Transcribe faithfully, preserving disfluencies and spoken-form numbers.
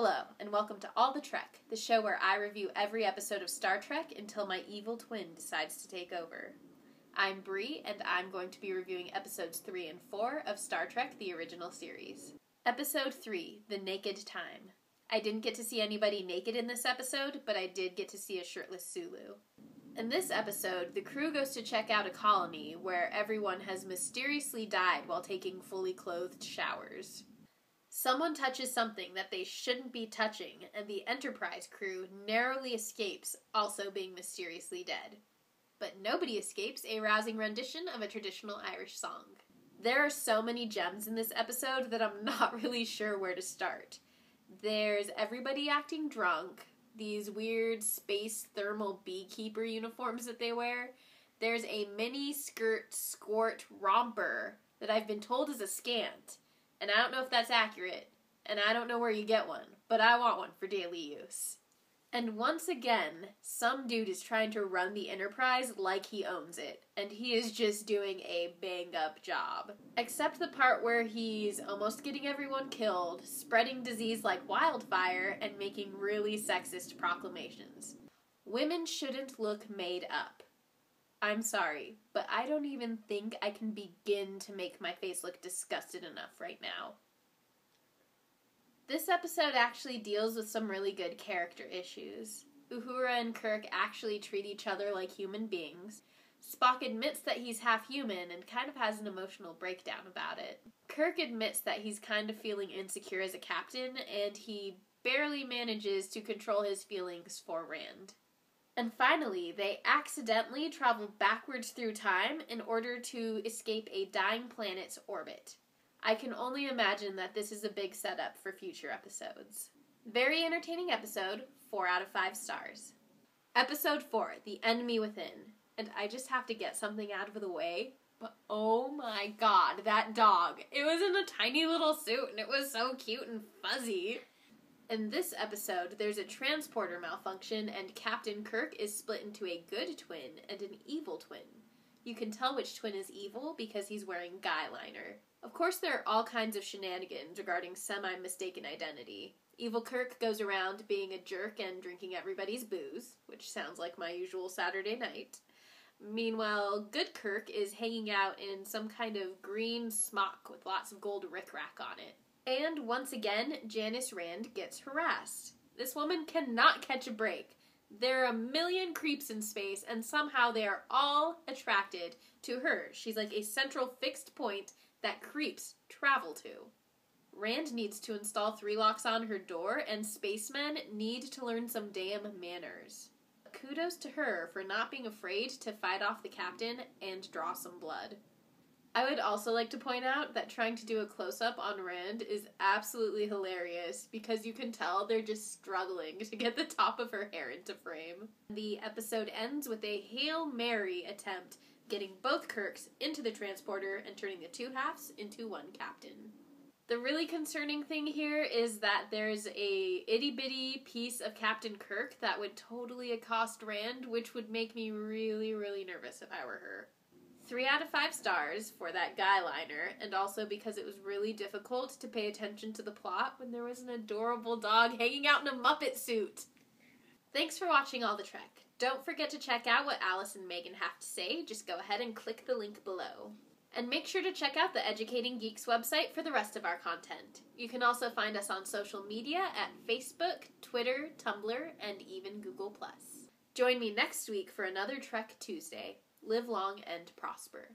Hello, and welcome to All the Trek, the show where I review every episode of Star Trek until my evil twin decides to take over. I'm Bree, and I'm going to be reviewing episodes three and four of Star Trek The Original Series. Episode three, The Naked Time. I didn't get to see anybody naked in this episode, but I did get to see a shirtless Sulu. In this episode, the crew goes to check out a colony where everyone has mysteriously died while taking fully clothed showers. Someone touches something that they shouldn't be touching, and the Enterprise crew narrowly escapes, also being mysteriously dead. But nobody escapes a rousing rendition of a traditional Irish song. There are so many gems in this episode that I'm not really sure where to start. There's everybody acting drunk, these weird space thermal beekeeper uniforms that they wear. There's a mini skirt squirt romper that I've been told is a scant. And I don't know if that's accurate, and I don't know where you get one, but I want one for daily use. And once again, some dude is trying to run the Enterprise like he owns it, and he is just doing a bang-up job. Except the part where he's almost getting everyone killed, spreading disease like wildfire, and making really sexist proclamations. Women shouldn't look made up. I'm sorry, but I don't even think I can begin to make my face look disgusted enough right now. This episode actually deals with some really good character issues. Uhura and Kirk actually treat each other like human beings. Spock admits that he's half human and kind of has an emotional breakdown about it. Kirk admits that he's kind of feeling insecure as a captain, and he barely manages to control his feelings for Rand. And finally, they accidentally travel backwards through time in order to escape a dying planet's orbit. I can only imagine that this is a big setup for future episodes. Very entertaining episode, four out of five stars. Episode four, The Enemy Within. And I just have to get something out of the way, but oh my god, that dog. It was in a tiny little suit and it was so cute and fuzzy. In this episode, there's a transporter malfunction, and Captain Kirk is split into a good twin and an evil twin. You can tell which twin is evil because he's wearing guy liner. Of course, there are all kinds of shenanigans regarding semi-mistaken identity. Evil Kirk goes around being a jerk and drinking everybody's booze, which sounds like my usual Saturday night. Meanwhile, good Kirk is hanging out in some kind of green smock with lots of gold rickrack on it. And once again, Janice Rand gets harassed. This woman cannot catch a break. There are a million creeps in space, and somehow they are all attracted to her. She's like a central fixed point that creeps travel to. Rand needs to install three locks on her door, and spacemen need to learn some damn manners. Kudos to her for not being afraid to fight off the captain and draw some blood. I would also like to point out that trying to do a close-up on Rand is absolutely hilarious because you can tell they're just struggling to get the top of her hair into frame. The episode ends with a Hail Mary attempt, getting both Kirks into the transporter and turning the two halves into one captain. The really concerning thing here is that there's a itty-bitty piece of Captain Kirk that would totally accost Rand, which would make me really, really nervous if I were her. Three out of five stars for that guy liner, and also because it was really difficult to pay attention to the plot when there was an adorable dog hanging out in a Muppet suit. Thanks for watching All the Trek. Don't forget to check out what Alice and Megan have to say. Just go ahead and click the link below. And make sure to check out the Educating Geeks website for the rest of our content. You can also find us on social media at Facebook, Twitter, Tumblr, and even Google plus. Join me next week for another Trek Tuesday. Live long and prosper.